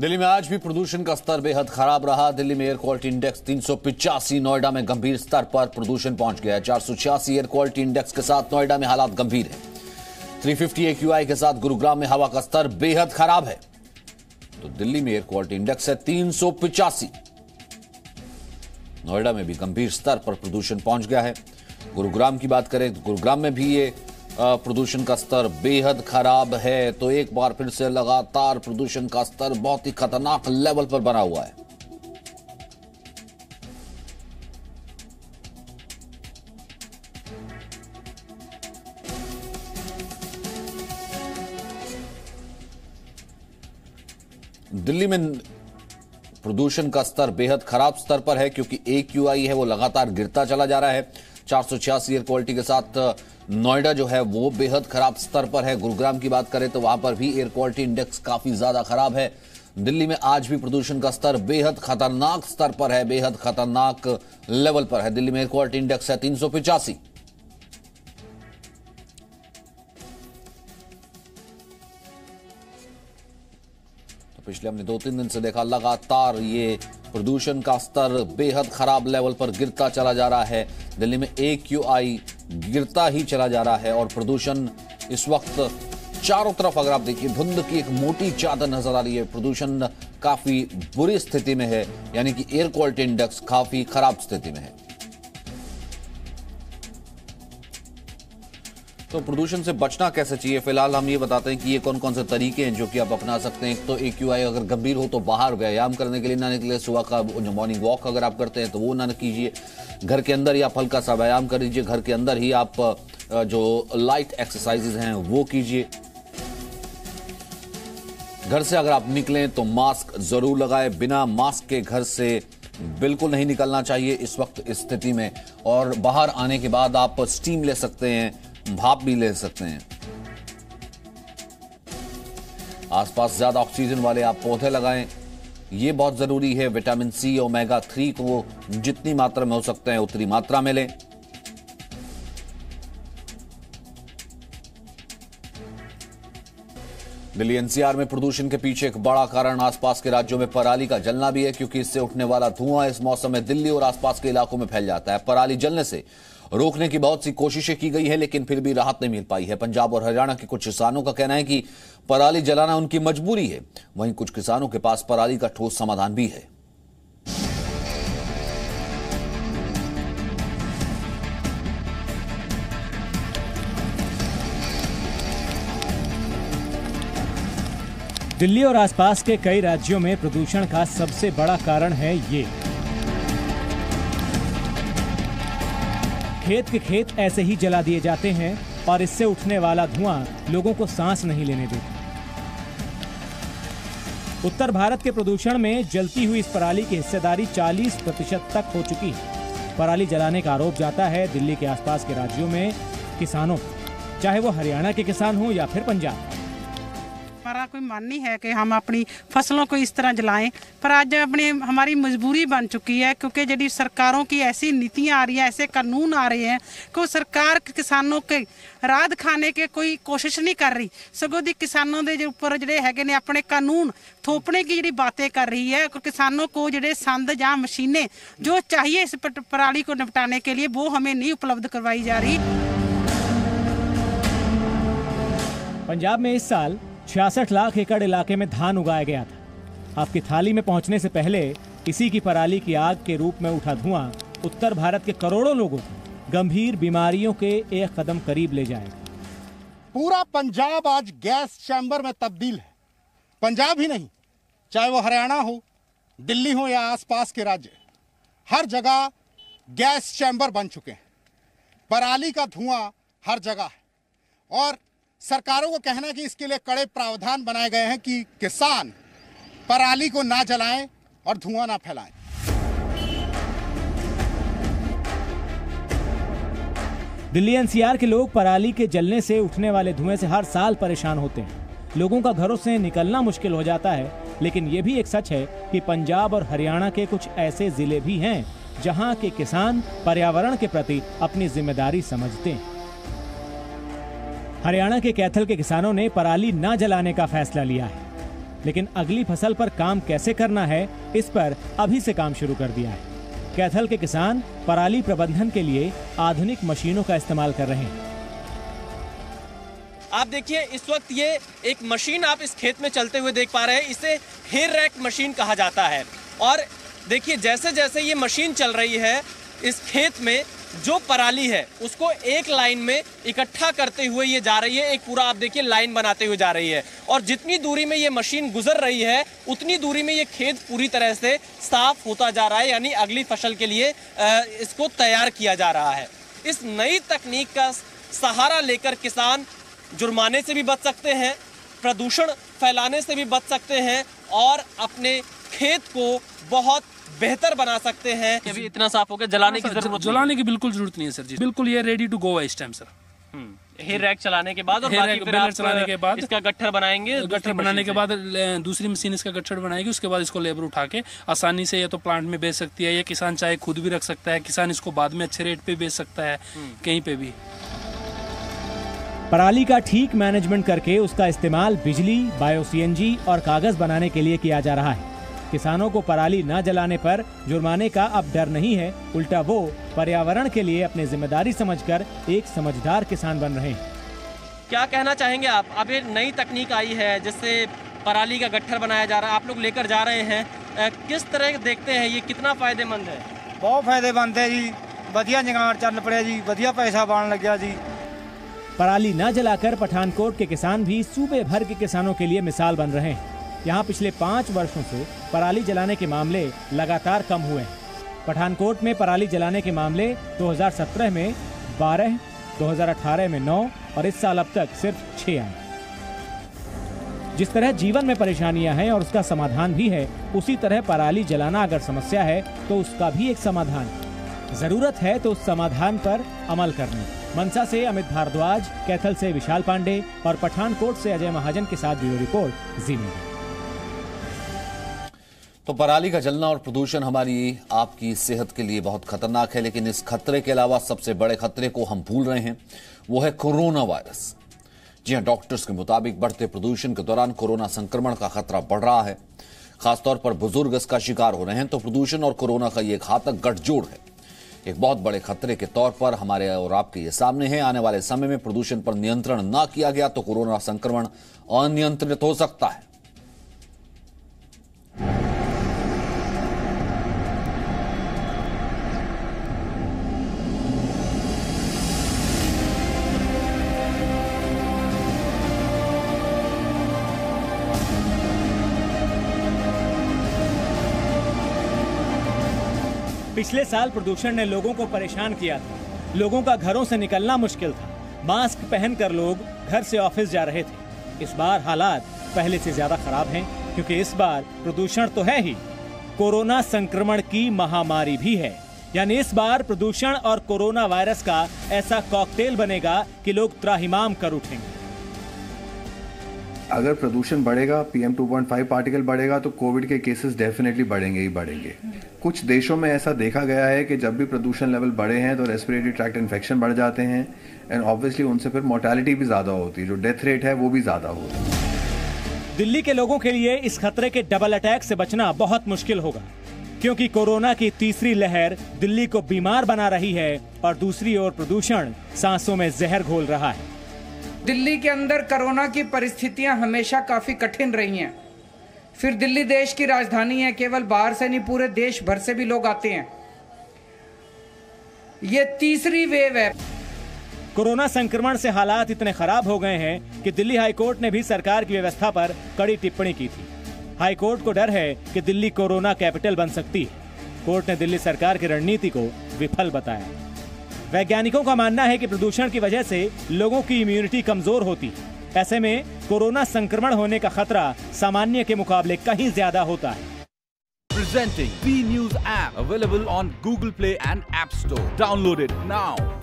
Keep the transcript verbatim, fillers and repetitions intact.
दिल्ली में आज भी प्रदूषण का स्तर बेहद खराब रहा। दिल्ली में एयर क्वालिटी इंडेक्स तीन सौ पचासी, नोएडा में गंभीर स्तर पर प्रदूषण पहुंच गया। चार सौ छियासी एयर क्वालिटी इंडेक्स के साथ नोएडा में हालात गंभीर है। तीन सौ पचास ए क्यू आई के साथ गुरुग्राम में हवा का स्तर बेहद खराब है। तो दिल्ली में एयर क्वालिटी इंडेक्स है तीन सौ पचासी, नोएडा में भी गंभीर स्तर पर प्रदूषण पहुंच गया है। गुरुग्राम की बात करें तो गुरुग्राम में भी ये प्रदूषण का स्तर बेहद खराब है। तो एक बार फिर से लगातार प्रदूषण का स्तर बहुत ही खतरनाक लेवल पर बना हुआ है। दिल्ली में प्रदूषण का स्तर बेहद खराब स्तर पर है, क्योंकि ए क्यू आई है वो लगातार गिरता चला जा रहा है। चार सौ छियासी एयर क्वालिटी के साथ नोएडा जो है वो बेहद खराब स्तर पर है। गुरुग्राम की बात करें तो वहां पर भी एयर क्वालिटी इंडेक्स काफी ज्यादा खराब है। दिल्ली में आज भी प्रदूषण का स्तर बेहद खतरनाक स्तर पर है, बेहद खतरनाक लेवल पर है। दिल्ली में एयर क्वालिटी इंडेक्स है तीन सौ पचासी। तो पिछले हमने दो तीन दिन से देखा लगातार ये प्रदूषण का स्तर बेहद खराब लेवल पर गिरता चला जा रहा है। दिल्ली में ए क्यू आई गिरता ही चला जा रहा है और प्रदूषण इस वक्त चारों तरफ, अगर आप देखिए, धुंध की एक मोटी चादर नजर आ रही है। प्रदूषण काफी बुरी स्थिति में है, यानी कि एयर क्वालिटी इंडेक्स काफी खराब स्थिति में है। तो प्रदूषण से बचना कैसे चाहिए, फिलहाल हम ये बताते हैं कि ये कौन कौन से तरीके हैं जो कि आप अपना सकते हैं। एक तो ए क्यू आई अगर गंभीर हो तो बाहर व्यायाम करने के लिए ना निकले। सुबह का मॉर्निंग वॉक अगर आप करते हैं तो वो ना कीजिए। घर के अंदर ही आप हल्का सा व्यायाम कर लीजिए। घर के अंदर ही आप जो लाइट एक्सरसाइजेज हैं वो कीजिए। घर से अगर आप निकलें तो मास्क जरूर लगाए। बिना मास्क के घर से बिल्कुल नहीं निकलना चाहिए इस वक्त इस स्थिति में। और बाहर आने के बाद आप स्टीम ले सकते हैं, भाप भी ले सकते हैं। आसपास ज्यादा ऑक्सीजन वाले आप पौधे लगाएं, ये बहुत जरूरी है। विटामिन सी, ओमेगा थ्री को जितनी मात्रा में हो सकते हैं उतनी मात्रा में लें। दिल्ली एन सी आर में प्रदूषण के पीछे एक बड़ा कारण आसपास के राज्यों में पराली का जलना भी है, क्योंकि इससे उठने वाला धुआं इस मौसम में दिल्ली और आसपास के इलाकों में फैल जाता है। पराली जलने से रोकने की बहुत सी कोशिशें की गई है, लेकिन फिर भी राहत नहीं मिल पाई है। पंजाब और हरियाणा के कुछ किसानों का कहना है कि पराली जलाना उनकी मजबूरी है। वहीं कुछ किसानों के पास पराली का ठोस समाधान भी है। दिल्ली और आसपास के कई राज्यों में प्रदूषण का सबसे बड़ा कारण है ये। खेत के खेत ऐसे ही जला दिए जाते हैं और इससे उठने वाला धुआं लोगों को सांस नहीं लेने देता। उत्तर भारत के प्रदूषण में जलती हुई इस पराली की हिस्सेदारी चालीस प्रतिशत तक हो चुकी है। पराली जलाने का आरोप जाता है दिल्ली के आसपास के राज्यों में किसानों, चाहे वो हरियाणा के किसान हो या फिर पंजाब। हमारा कोई मन नहीं है कि हम अपनी फसलों को इस तरह जलाएं, पर आज अपनी हमारी मजबूरी बन चुकी है, क्योंकि जड़ी सरकारों की ऐसी नीतियां आ रही हैं, ऐसे कानून आ रहे हैं कि सरकार किसानों के राह दिखाने के कोई कोशिश नहीं कर रही, सगों दी किसानों के उपर जोड़े है अपने कानून थोपने की जी बातें कर रही है। किसानों को जोड़े संद या मशीनें जो चाहिए इस पराली को निपटाने के लिए वो हमें नहीं उपलब्ध करवाई जा रही। पंजाब में इस साल छियासठ लाख एकड़ इलाके में धान उगाया गया था। आपकी थाली में पहुंचने से पहले इसी की पराली की आग के रूप में उठा धुआं उत्तर भारत के करोड़ों लोगों को गंभीर बीमारियों के एक कदम करीब ले जाएगा। पूरा पंजाब आज गैस चैम्बर में तब्दील है। पंजाब ही नहीं, चाहे वो हरियाणा हो, दिल्ली हो या आसपास के राज्य, हर जगह गैस चैम्बर बन चुके हैं। पराली का धुआं हर जगह है और सरकारों को कहना कि इसके लिए कड़े प्रावधान बनाए गए हैं कि किसान पराली को ना जलाएं और धुआं ना फैलाएं। दिल्ली एन सी आर के लोग पराली के जलने से उठने वाले धुएं से हर साल परेशान होते हैं। लोगों का घरों से निकलना मुश्किल हो जाता है, लेकिन ये भी एक सच है कि पंजाब और हरियाणा के कुछ ऐसे जिले भी हैं जहां के किसान पर्यावरण के प्रति अपनी जिम्मेदारी समझते हैं। हरियाणा के कैथल के किसानों ने पराली न जलाने का फैसला लिया है। लेकिन अगली फसल पर काम कैसे करना है इस पर अभी से काम शुरू कर दिया है। कैथल के किसान पराली प्रबंधन के लिए आधुनिक मशीनों का इस्तेमाल कर रहे हैं। आप देखिए इस वक्त ये एक मशीन आप इस खेत में चलते हुए देख पा रहे हैं, इसे हेयर रैक मशीन कहा जाता है। और देखिए जैसे जैसे ये मशीन चल रही है इस खेत में जो पराली है उसको एक लाइन में इकट्ठा करते हुए ये जा रही है, एक पूरा आप देखिए लाइन बनाते हुए जा रही है। और जितनी दूरी में ये मशीन गुजर रही है उतनी दूरी में ये खेत पूरी तरह से साफ होता जा रहा है, यानी अगली फसल के लिए इसको तैयार किया जा रहा है। इस नई तकनीक का सहारा लेकर किसान जुर्माने से भी बच सकते हैं, प्रदूषण फैलाने से भी बच सकते हैं और अपने खेत को बहुत बेहतर बना सकते हैं। ये भी इतना साफ हो गया, जलाने की जरूरत जलाने की बिल्कुल जरूरत नहीं है सर जी, बिल्कुल ये रेडी टू गो है इस टाइम सर। हेयर रैक चलाने के बाद और बाकी बेलर चलाने के बाद इसका गट्ठर बनाएंगे, गट्ठर बनाने के बाद दूसरी मशीन इसका गट्ठर बनाएगी, उसके बाद इसको लेबर उठा के आसानी से या तो प्लांट में बेच सकती है या किसान चाहे खुद भी रख सकता है। किसान इसको बाद में अच्छे रेट पे बेच सकता है कहीं पे भी। पराली का ठीक मैनेजमेंट करके उसका इस्तेमाल बिजली, बायोसीएनजी और कागज बनाने के लिए किया जा रहा है। किसानों को पराली न जलाने पर जुर्माने का अब डर नहीं है, उल्टा वो पर्यावरण के लिए अपनी जिम्मेदारी समझकर एक समझदार किसान बन रहे हैं। क्या कहना चाहेंगे आप? अब ये नई तकनीक आई है जिससे पराली का गट्ठर बनाया जा रहा है, आप लोग लेकर जा रहे हैं, किस तरह देखते हैं ये कितना फायदेमंद है? बहुत फायदेमंद है जी, वधिया जुगाड़ चल पड़ा जी, वधिया पैसा बन लग गया जी। पराली न जलाकर पठानकोट के किसान भी सूबे भर के किसानों के लिए मिसाल बन रहे हैं। यहाँ पिछले पाँच वर्षों से पराली जलाने के मामले लगातार कम हुए हैं। पठानकोट में पराली जलाने के मामले दो हज़ार सत्रह में बारह, दो हज़ार अठारह में नौ और इस साल अब तक सिर्फ छः आए। जिस तरह जीवन में परेशानियां हैं और उसका समाधान भी है, उसी तरह पराली जलाना अगर समस्या है तो उसका भी एक समाधान, जरूरत है तो उस समाधान पर अमल करने। मनसा से अमित भारद्वाज, कैथल से विशाल पांडे और पठानकोट से अजय महाजन के साथ ब्यूरो रिपोर्ट जी मीडिया। तो पराली का जलना और प्रदूषण हमारी आपकी सेहत के लिए बहुत खतरनाक है, लेकिन इस खतरे के अलावा सबसे बड़े खतरे को हम भूल रहे हैं, वो है कोरोना वायरस। जी हाँ, डॉक्टर्स के मुताबिक बढ़ते प्रदूषण के दौरान कोरोना संक्रमण का खतरा बढ़ रहा है। खासतौर पर बुजुर्ग इसका शिकार हो रहे हैं। तो प्रदूषण और कोरोना का ये घातक गठजोड़ है, एक बहुत बड़े खतरे के तौर पर हमारे और आपके ये सामने है। आने वाले समय में प्रदूषण पर नियंत्रण ना किया गया तो कोरोना संक्रमण अनियंत्रित हो सकता है। पिछले साल प्रदूषण ने लोगों को परेशान किया था। लोगों का घरों से निकलना मुश्किल था, मास्क पहनकर लोग घर से ऑफिस जा रहे थे। इस बार हालात पहले से ज्यादा खराब हैं, क्योंकि इस बार प्रदूषण तो है ही, कोरोना संक्रमण की महामारी भी है। यानी इस बार प्रदूषण और कोरोना वायरस का ऐसा कॉकटेल बनेगा कि लोग त्राहिमाम कर उठेंगे। अगर प्रदूषण बढ़ेगा, PM two point five particle बढ़ेगा तो कोविड के केसेस डेफिनेटली बढ़ेंगे ही बढ़ेंगे। कुछ देशों में ऐसा देखा गया है कि जब भी प्रदूषण लेवल बढ़े हैं तो रेस्पिरेटरी ट्रैक्ट इन्फेक्शन बढ़ जाते हैं एंड ऑब्वियसली उनसे फिर मोर्टेलिटी भी ज़्यादा होती है, जो डेथ रेट है वो भी ज़्यादा होती है। दिल्ली के लोगों के लिए इस खतरे के डबल अटैक से बचना बहुत मुश्किल होगा, क्योंकि कोरोना की तीसरी लहर दिल्ली को बीमार बना रही है और दूसरी ओर प्रदूषण सांसों में जहर घोल रहा है। दिल्ली के अंदर कोरोना की परिस्थितियां हमेशा काफ़ी कठिन रही हैं, फिर दिल्ली देश की राजधानी है, केवल बाहर से नहीं पूरे देश भर से भी लोग आते हैं। ये तीसरी वेव है। कोरोना संक्रमण से हालात इतने खराब हो गए हैं कि दिल्ली हाईकोर्ट ने भी सरकार की व्यवस्था पर कड़ी टिप्पणी की थी। हाईकोर्ट को डर है कि दिल्ली कोरोना कैपिटल बन सकती है। कोर्ट ने दिल्ली सरकार की रणनीति को विफल बताया। वैज्ञानिकों का मानना है कि प्रदूषण की वजह से लोगों की इम्यूनिटी कमजोर होती है। ऐसे में कोरोना संक्रमण होने का खतरा सामान्य के मुकाबले कहीं ज्यादा होता है। Presenting B News app available on Google Play and App Store. Download it now.